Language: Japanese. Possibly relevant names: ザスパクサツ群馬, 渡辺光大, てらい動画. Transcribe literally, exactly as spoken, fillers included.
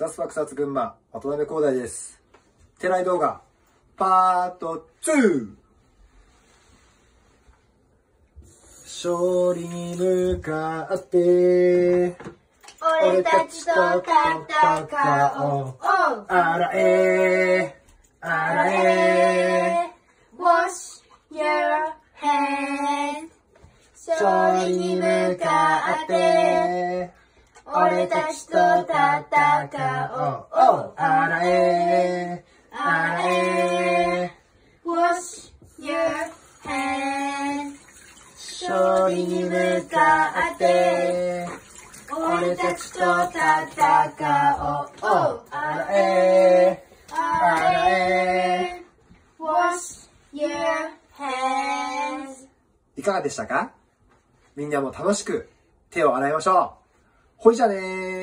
ザスパ草津群馬渡辺光大です。てらい動画パートツー。勝利に向かって俺たちと戦おう。洗え洗え Wash your hands。 勝利に向かって俺たちと戦おう。洗え洗え Wash your hands。 勝利に向かって俺たちと戦おう。洗え洗え Wash your hands。 いかがでしたか？みんなも楽しく手を洗いましょう。ほいじゃねー。